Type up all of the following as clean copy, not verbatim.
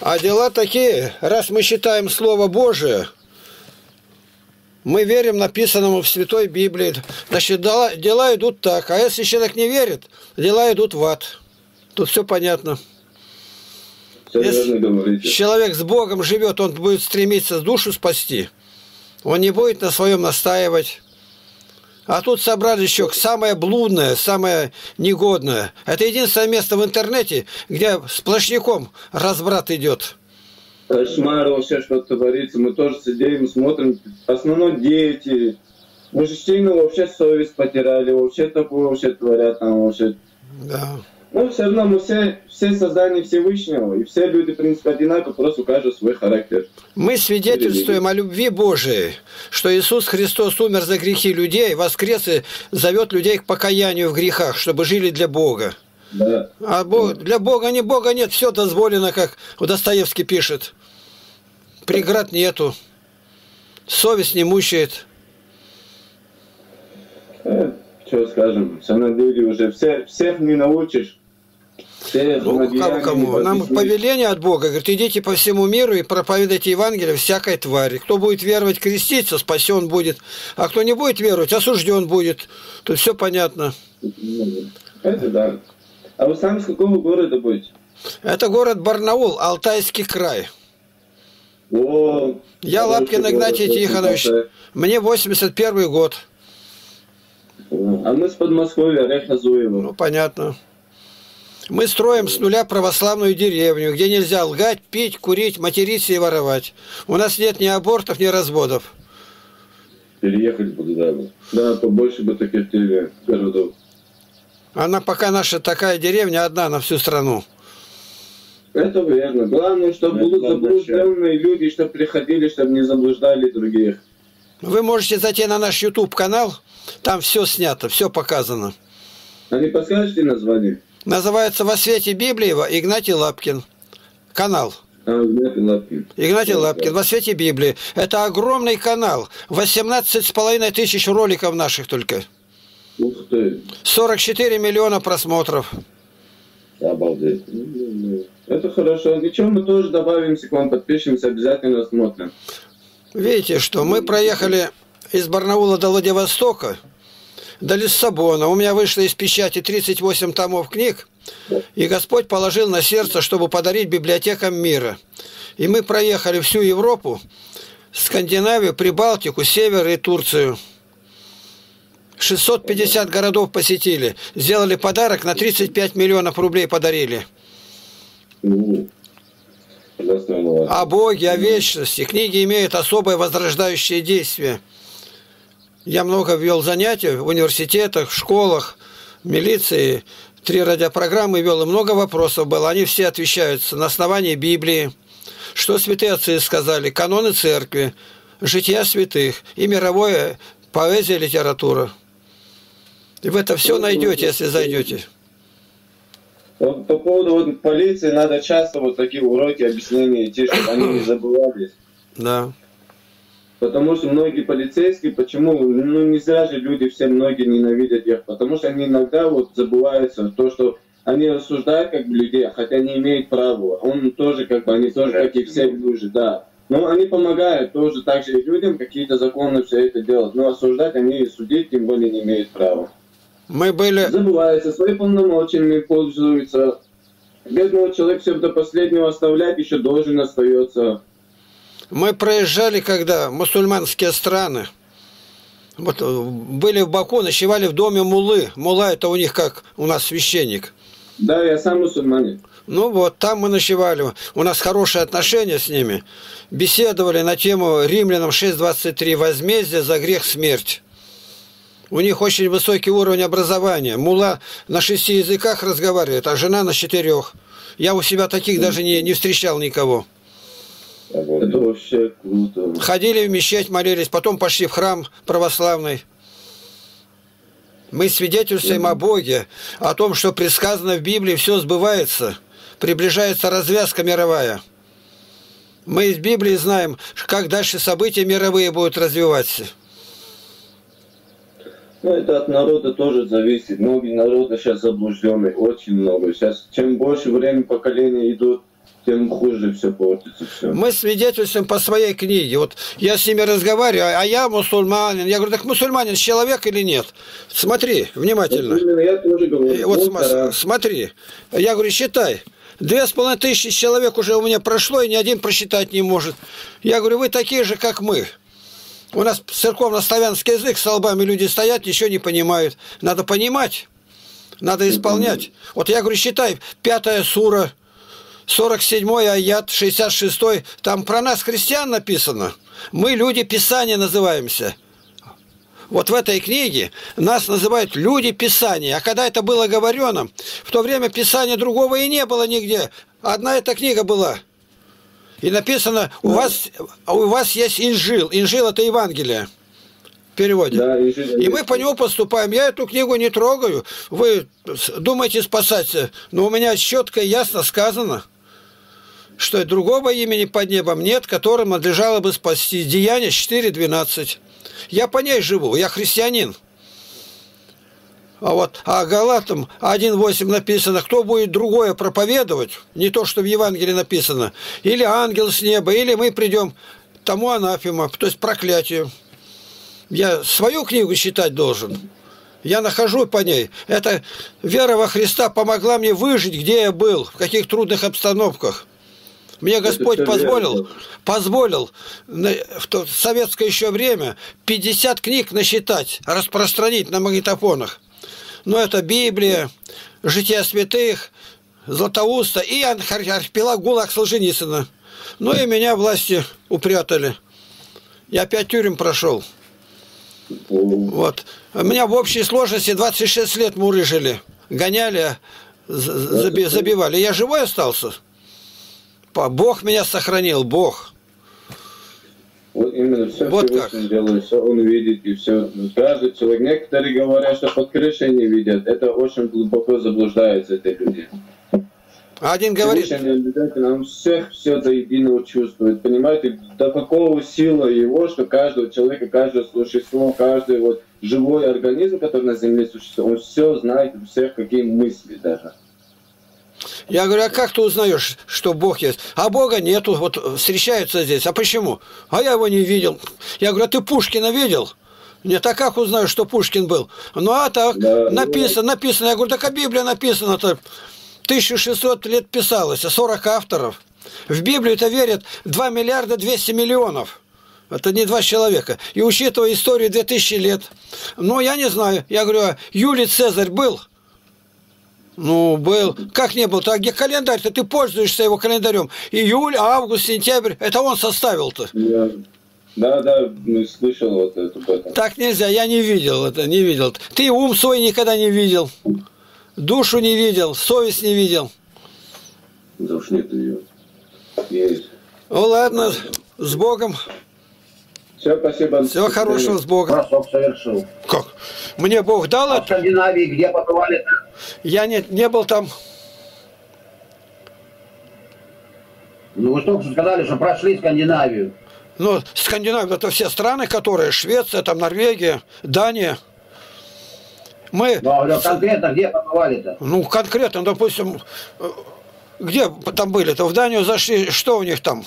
А дела такие, раз мы считаем Слово Божие, мы верим написанному в Святой Библии, значит, дела идут так. А если человек не верит, дела идут в ад. Тут все понятно. Если человек с Богом живет, он будет стремиться душу спасти. Он не будет на своем настаивать. А тут собрали еще самое блудное, самое негодное. Это единственное место в интернете, где сплошняком разбрат идет. Кошмар, вообще что-то творится. Мы тоже сидим, смотрим. Основное дети. Мы же сильно вообще совесть потеряли. Вообще такое вообще творят там вообще. Да. Но все равно мы все создания Всевышнего, и все люди, в принципе, одинаково, просто укажут свой характер. Мы свидетельствуем о любви Божией, что Иисус Христос умер за грехи людей, воскрес и зовет людей к покаянию в грехах, чтобы жили для Бога. Да. А для Бога нет, все дозволено, как Достоевский пишет. Преград нету, совесть не мучает. Что скажем, все на деле уже, всех не научишь. Ну, кому? Нам повеление от Бога, говорит, идите по всему миру и проповедайте Евангелие всякой твари. Кто будет веровать, креститься, спасен будет. А кто не будет веровать, осужден будет. Тут все понятно. Это да. А вы сами с какого города будете? Это город Барнаул, Алтайский край. О, я Лапкин Игнатий Тихонович. Мне 81 год. А мы с Подмосковья, Рехазуева. Ну, понятно. Мы строим с нуля православную деревню, где нельзя лгать, пить, курить, материться и воровать. У нас нет ни абортов, ни разводов. Переехать буду, да. Да, побольше бы таких городов. Она пока наша такая деревня одна на всю страну. Это верно. Главное, чтобы были заблужденные люди, чтобы приходили, чтобы не заблуждали других. Вы можете зайти на наш YouTube-канал, там все снято, все показано. А не подскажете название? Называется «Во свете Библии» Игнатий Лапкин. Канал. Игнатий Лапкин. Игнатий Лапкин, «Во свете Библии». Это огромный канал, 18,5 тысяч роликов наших только. Ух ты. 44 миллиона просмотров. Обалдеть. Это хорошо. Ничего, мы тоже добавимся к вам, подпишемся, обязательно смотрим. Видите, что мы проехали из Барнаула до Владивостока, до Лиссабона. У меня вышло из печати 38 томов книг, и Господь положил на сердце, чтобы подарить библиотекам мира. И мы проехали всю Европу, Скандинавию, Прибалтику, Север и Турцию. 650 городов посетили, сделали подарок, на 35 миллионов рублей подарили. О Боге, о вечности. Книги имеют особое возрождающее действие. Я много вел занятий в университетах, в школах, в милиции. 3 радиопрограммы вел, и много вопросов было. Они все отвечаются на основании Библии. Что святые отцы сказали? Каноны церкви, жития святых и мировая поэзия, литература. И вы это все найдете, если зайдете. Вот по поводу вот полиции надо часто вот такие уроки, объяснения идти, чтобы они не забывались. Да. Потому что многие полицейские, почему, ну не зря же люди все, многие ненавидят их, потому что они иногда вот забываются, то, что они рассуждают как бы людей, хотя не имеют права, он тоже как бы, они тоже как и все люди, да. Но они помогают тоже так же людям, какие-то законы все это делать, но осуждать они и судить тем более не имеют права. Мы были... Забываются, свои полномочиями пользуются. Бедного человека все до последнего оставлять еще должен остается. Мы проезжали, когда мусульманские страны. Вот, были в Баку, ночевали в доме муллы. Мулла — это у них как у нас священник. Да, я сам мусульманин. Ну вот, там мы ночевали. У нас хорошие отношения с ними. Беседовали на тему Римлянам 6:23. Возмездие за грех — смерть. У них очень высокий уровень образования. Мулла на 6 языках разговаривает, а жена на 4. Я у себя таких даже не встречал никого. Это вообще круто. Ходили в мечеть, молились, потом пошли в храм православный. Мы свидетельствуем о Боге, о том, что предсказано в Библии, все сбывается. Приближается развязка мировая. Мы из Библии знаем, как дальше события мировые будут развиваться. Ну, это от народа тоже зависит. Многие народы сейчас заблужденные, очень много. Сейчас, чем больше времени поколения идут, тем хуже все портится. Все. Мы свидетельствуем по своей книге. Вот я с ними разговариваю, а я мусульманин. Я говорю, так мусульманин человек или нет? Смотри, внимательно. Вот я тоже говорю, вот смотри, я говорю, считай. 2500 человек уже у меня прошло, и ни один просчитать не может. Я говорю, вы такие же, как мы. У нас церковно-славянский язык, столбами люди стоят, ничего не понимают. Надо понимать, надо исполнять. Вот я говорю, считай, 5-я сура, 47-й аят, 66-й, там про нас, христиан, написано. Мы люди Писания называемся. Вот в этой книге нас называют люди Писания. А когда это было говорено, в то время Писания другого и не было нигде. Одна эта книга была. И написано, у вас есть Инжил. Инжил – это Евангелие в переводе. Да, и мы по нему поступаем. Я эту книгу не трогаю. Вы думаете спасаться. Но у меня четко и ясно сказано, что другого имени под небом нет, которым надлежало бы спасти. Деяние 4:12. Я по ней живу, я христианин. А вот о Галатам 1:8 написано, кто будет другое проповедовать, не то, что в Евангелии написано, или ангел с неба, или мы придем тому анафема, то есть проклятию. Я свою книгу считать должен. Я нахожу по ней. Эта вера во Христа помогла мне выжить, где я был, в каких трудных обстановках. Мне Господь позволил в советское еще время 50 книг насчитать, распространить на магнитофонах. Но это Библия, Жития святых, Златоуста и Архипелаг Гулаг Солженицына. Ну и меня власти упрятали. Я 5 тюрем прошел. Вот. Меня в общей сложности 26 лет мурыжили, гоняли, забивали. Я живой остался. Бог меня сохранил, Бог. Вот именно все, вот Всевышний делает, все Он видит, и все. Каждый человек, некоторые говорят, что под крышей не видят. Это очень глубоко заблуждаются эти люди. Один говорит, он всех все до единого чувствует, понимаете, до какого сила его, что каждого человека, каждое существо, каждый вот живой организм, который на земле существует, он все знает, у всех какие мысли даже. Я говорю, а как ты узнаешь, что Бог есть? А Бога нету, вот встречаются здесь. А почему? А я его не видел. Я говорю, а ты Пушкина видел? Нет, а как узнаю, что Пушкин был? Ну, а так, да, написано. Я говорю, так а Библия написана-то. 1600 лет писалось, 40 авторов. В Библию-то верят 2 200 000 000. Это не 2 человека. И учитывая историю 2000 лет. Ну, я не знаю. Я говорю, а Юлий Цезарь был? Ну, был. Как не был-то? А где календарь-то? Ты пользуешься его календарем. Июль, август, сентябрь. Это он составил-то. Да, слышал вот это. Так нельзя. Я не видел это, не видел. Ты ум свой никогда не видел. Душу не видел, совесть не видел. Душ нет ее. Есть. Ну, ладно. С Богом. Все, спасибо. Всего хорошего, с Богом. Проступ совершил. Как? Мне Бог дал это? В Скандинавии, где побывали? Я не был там. Ну, вы только что сказали, что прошли Скандинавию. Ну, Скандинавия – это все страны, которые Швеция, там Норвегия, Дания. Мы... Но конкретно где побывали-то? Ну, конкретно, допустим, где там были-то? В Данию зашли, что у них там?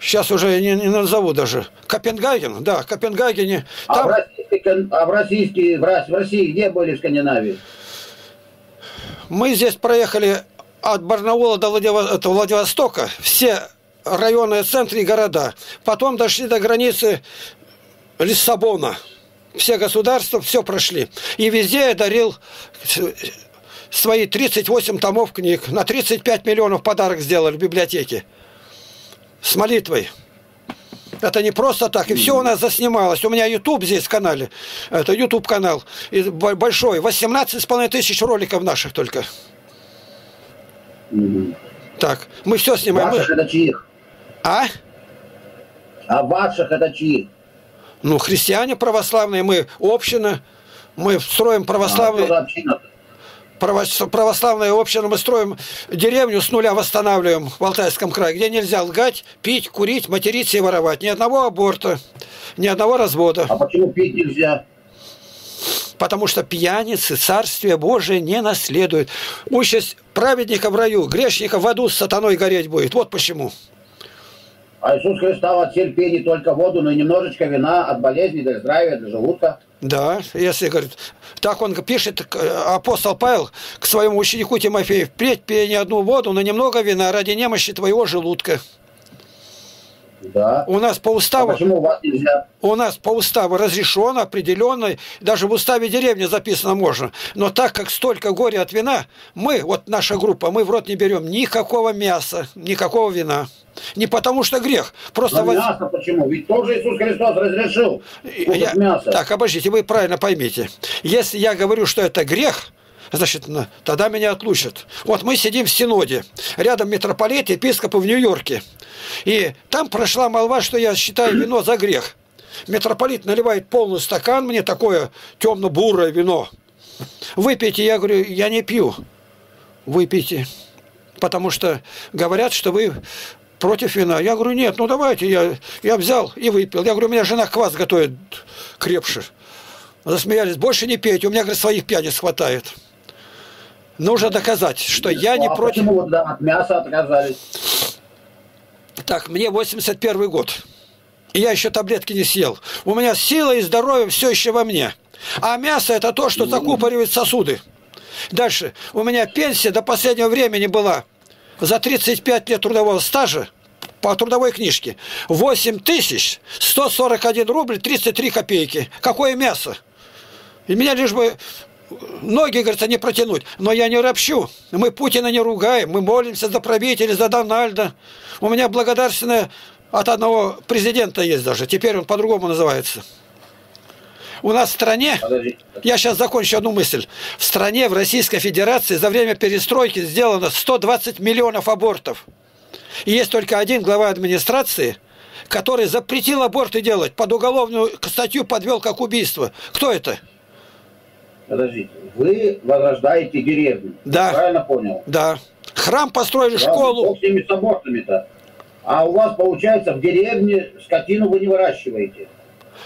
Сейчас уже не назову даже. Копенгаген, да, в Копенгагене. Там... А в России где были, в Скандинавии? Мы здесь проехали от Барнаула до Владивостока, все районные центры и города. Потом дошли до границы Лиссабона. Все государства, все прошли. И везде я дарил свои 38 томов книг. На 35 миллионов подарок сделали в библиотеке. С молитвой. Это не просто так. И все у нас заснималось. У меня YouTube здесь в канале. Это YouTube канал. И большой. 18 500 роликов наших только. Так. Мы все снимаем. Ваших это чьих? А? А ваших это чьих? Ну, христиане православные. Мы община. Мы строим православные... Православная община, мы строим деревню с нуля, восстанавливаем в Алтайском крае, где нельзя лгать, пить, курить, материться и воровать. Ни одного аборта, ни одного развода. А почему пить нельзя? потому что пьяницы Царствие Божие не наследуют. Участь праведника в раю, грешника в аду с сатаной гореть будет. Вот почему. А Иисус Христос от терпи не только воду, но и немножечко вина от болезни, для здравия, для желудка. Да, если, говорит, так он пишет, апостол Павел, к своему ученику Тимофею: «Впредь пей не одну воду, но немного вина ради немощи твоего желудка». Да. У нас по уставу, разрешено определенно, даже в уставе деревни записано можно. Но так как столько горя от вина, мы, вот наша группа, мы в рот не берем никакого мяса, никакого вина. Не потому что грех. Просто мясо почему? Ведь тоже Иисус Христос разрешил мясо. Так, обождите, вы правильно поймите. Если я говорю, что это грех, значит, тогда меня отлучат. Вот мы сидим в Синоде. Рядом митрополит, епископы в Нью-Йорке. И там прошла молва, что я считаю вино за грех. Митрополит наливает полный стакан, мне такое темно-бурое вино. Выпейте, я говорю, я не пью. Выпейте. Потому что говорят, что вы против вина. Я говорю, нет, ну давайте, я взял и выпил. Я говорю, у меня жена квас готовит крепше. Засмеялись, больше не пейте, у меня, говорит, своих пьяниц хватает. Нужно доказать, что я не против... Почему от мяса отказались? Так, мне 81 год. И я еще таблетки не съел. У меня сила и здоровье все еще во мне. А мясо – это то, что закупоривает сосуды. Дальше. У меня пенсия до последнего времени была за 35 лет трудового стажа по трудовой книжке. 8141 рубль 33 копейки. Какое мясо? И меня лишь бы... Ноги, говорится, не протянуть. Но я не ропщу. Мы Путина не ругаем. Мы молимся за правителя, за Дональда. У меня благодарственное от одного президента есть даже. Теперь он по-другому называется. У нас в стране... Я сейчас закончу одну мысль. В стране, в Российской Федерации за время перестройки сделано 120 миллионов абортов. И есть только один глава администрации, который запретил аборты делать. Под уголовную статью подвел как убийство. Кто это? Подождите, вы возрождаете деревню. Да. Правильно понял? Да. Храм построили, школу. Бог с ними, с абортами-то. А у вас, получается, в деревне скотину вы не выращиваете.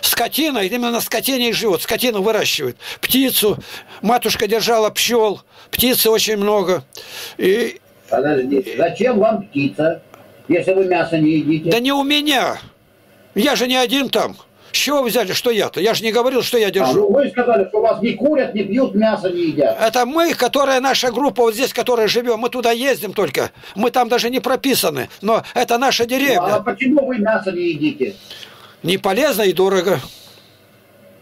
Скотина, именно на скотине и живут. Скотину выращивают. Птицу. Матушка держала пчел. Птицы очень много. И... Подождите, зачем вам птица, если вы мясо не едите? Да не у меня. Я же не один там. С чего вы взяли, что я-то? Я же не говорил, что я держу. Ну вы сказали, что вас не курят, не пьют, мясо не едят. Это мы, которая наша группа, вот здесь, которая живем, мы туда ездим только. Мы там даже не прописаны, но это наша деревня. Ну, а почему вы мясо не едите? Не полезно и дорого.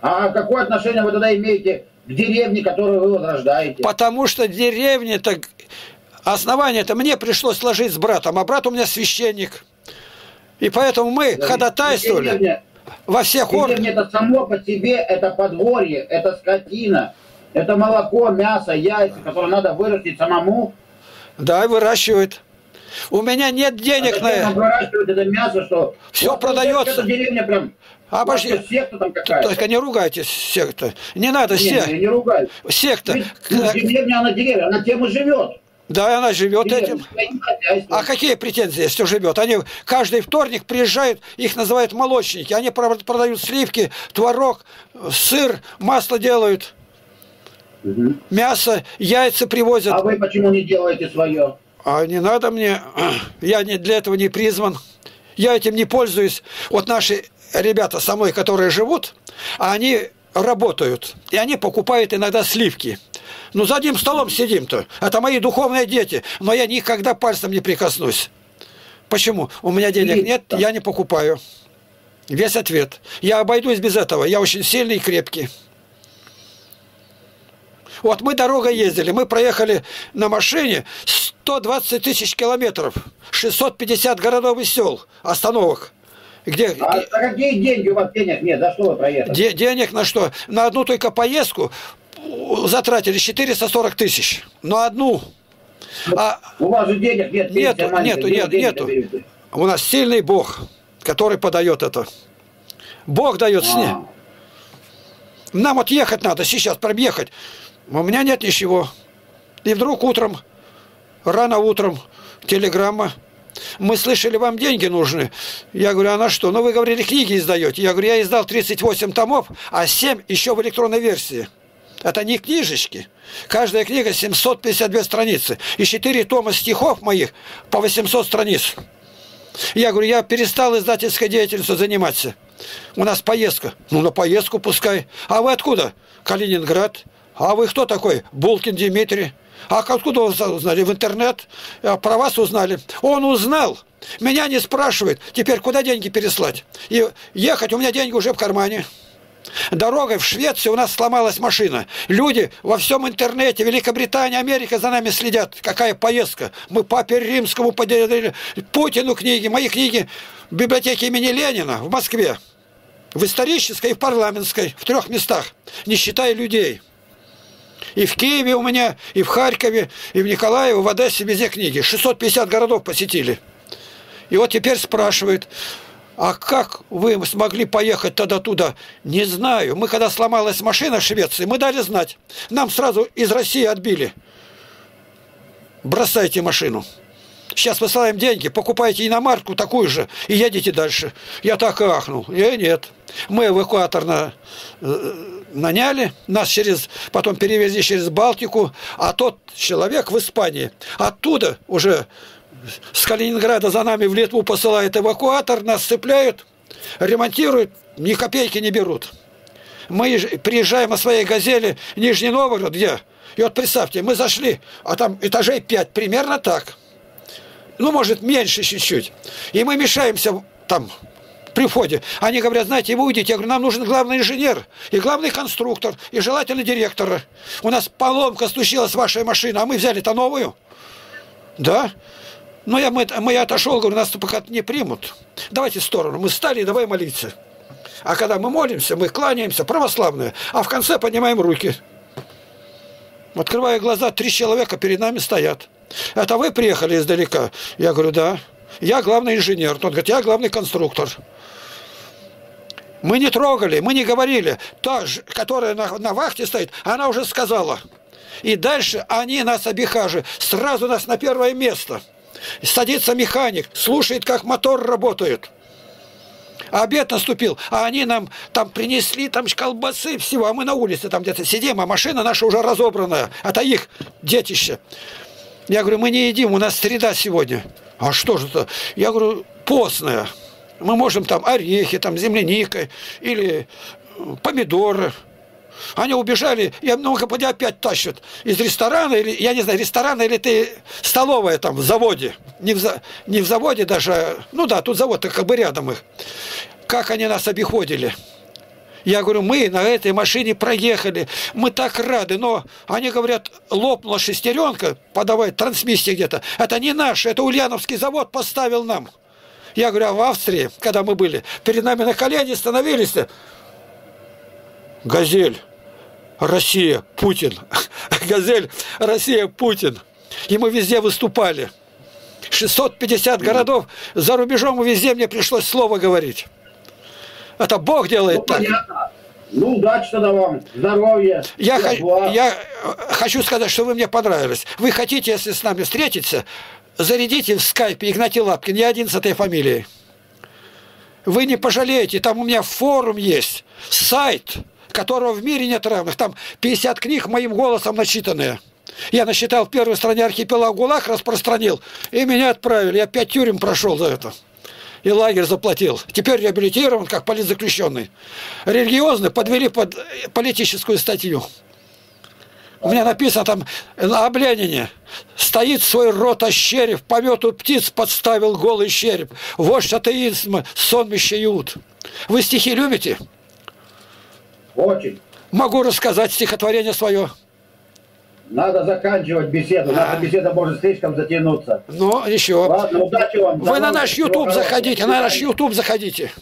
А какое отношение вы тогда имеете к деревне, которую вы возрождаете? Потому что деревня-то... Основание-то мне пришлось сложить с братом, а брат у меня священник. И поэтому мы ходатайствовали... Во всех органах. Это само по себе, это подворье, это скотина, это молоко, мясо, яйца, которые надо вырастить самому. Да, и выращивают. У меня нет денег на это. Выращивают это мясо, что... Все продается. Деревня прям... Обожди. Секта там какая-то. Только не ругайтесь, секта. Не надо секта. Не ругайтесь. Секта. Деревня, она деревня, она тем и живет. Да, она живет этим. А какие претензии, если живет? Они каждый вторник приезжают, их называют молочники. Они продают сливки, творог, сыр, масло делают, мясо, яйца привозят. А вы почему не делаете свое? А не надо мне. Я для этого не призван. Я этим не пользуюсь. Вот наши ребята со мной, которые живут, они работают. И они покупают иногда сливки. Ну, за одним столом сидим-то. Это мои духовные дети. Но я никогда пальцем не прикоснусь. Почему? У меня денег нет, я не покупаю. Весь ответ. Я обойдусь без этого. Я очень сильный и крепкий. Вот мы дорогой ездили. Мы проехали на машине 120 тысяч километров. 650 городов и сел. Остановок. Где? А какие деньги? У вас денег нет. За что вы проехали? Денег на что? На одну только поездку затратили 440 тысяч. На одну. А... У вас же денег нет. Нету. У нас сильный Бог, который подает это. Бог дает сне. Нам вот ехать надо сейчас, прям ехать. У меня нет ничего. И вдруг утром, рано утром, телеграмма. Мы слышали, вам деньги нужны. Я говорю, а на что? Ну, вы говорили, книги издаете. Я говорю, я издал 38 томов, а 7 еще в электронной версии. Это не книжечки. Каждая книга 752 страницы. И 4 тома стихов моих по 800 страниц. Я говорю, я перестал издательской деятельностью заниматься. У нас поездка. Ну, на поездку пускай. А вы откуда? Калининград. А вы кто такой? Булкин Дмитрий. А откуда вас узнали? В интернет. Про вас узнали. Он узнал. Меня не спрашивает. Теперь куда деньги переслать? И ехать, у меня деньги уже в кармане. Дорогой в Швецию у нас сломалась машина. Люди во всем интернете, Великобритания, Америка за нами следят. Какая поездка. Мы папе Римскому подарили, Путину книги, мои книги в библиотеке имени Ленина в Москве. В исторической и в парламентской, в 3 местах, не считая людей. И в Киеве у меня, и в Харькове, и в Николаеве, в Одессе, везде книги. 650 городов посетили. И вот теперь спрашивают... А как вы смогли поехать тогда туда? Не знаю. Мы когда сломалась машина в Швеции, мы дали знать. Нам сразу из России отбили. Бросайте машину. Сейчас высылаем деньги, покупайте иномарку такую же и едете дальше. Я так и ахнул. И нет. Мы эвакуатор наняли. Нас потом перевезли через Балтику. А тот человек в Испании. Оттуда уже... С Калининграда за нами в Литву посылает эвакуатор, нас цепляют, ремонтируют, ни копейки не берут. Мы приезжаем на своей «Газели» Нижний Новгород, где? И вот представьте, мы зашли, а там этажей 5, примерно так. Ну, может, меньше чуть-чуть. И мы мешаемся там при входе. Они говорят, знаете, вы уйдите. Я говорю, нам нужен главный инженер и главный конструктор, и желательно директора. У нас поломка случилась, вашей машины, а мы взяли-то новую. Да? Но мы отошел, говорю, нас пока не примут. Давайте в сторону. Мы встали и давай молиться. А когда мы молимся, мы кланяемся, православные, а в конце поднимаем руки. Открывая глаза, 3 человека перед нами стоят. Это вы приехали издалека? Я говорю, да. Я главный инженер. Он говорит, я главный конструктор. Мы не трогали, мы не говорили. Та, которая на вахте стоит, она уже сказала. И дальше они нас обихаживают. Сразу нас на 1 место. Садится механик, слушает, как мотор работает. Обед наступил, а они нам там принесли там колбасы всего, а мы на улице там где-то сидим, а машина наша уже разобранная. Это их детище. Я говорю, мы не едим, у нас среда сегодня. А что же это? Я говорю, постная. Мы можем там орехи, там земляника или помидоры. Они убежали, и многоподя опять тащат из ресторана, или, я не знаю, ресторана или ты столовая там в заводе. Не в заводе даже, ну да, тут завод-то как бы рядом их. Как они нас обиходили. Я говорю, мы на этой машине проехали, мы так рады, но они говорят, лопнула шестеренка, подавай, трансмиссия где-то. Это не наш, это Ульяновский завод поставил нам. Я говорю, а в Австрии, когда мы были, перед нами на колени становились, «Газель, Россия, Путин». «Газель, Россия, Путин». И мы везде выступали. 650 городов за рубежом, и везде мне пришлось слово говорить. Это Бог делает так. Понятно. Ну, удачи тогда вам. Здоровья. Я хочу сказать, что вы мне понравились. Вы хотите, если с нами встретиться, зарядите в скайпе Игнатий Лапкин. Я один с этой фамилией. Вы не пожалеете. Там у меня форум есть, сайт, которого в мире нет равных. Там 50 книг моим голосом начитанные. Я насчитал в первой стране «Архипелаг Гулаг», распространил, и меня отправили. Я 5 тюрем прошел за это. И лагерь заплатил. Теперь реабилитирован, как политзаключенный. Религиозный подвели под политическую статью. У меня написано там об Ленине. Стоит свой рот ощерив, помету птиц подставил голый череп. Вождь атеизма, сонмище Иуд. Вы стихи любите? Очень. Могу рассказать стихотворение свое. Надо заканчивать беседу. Наша беседа может слишком затянуться. Ну, еще. Ладно, удачи вам. Вы на наш YouTube заходите.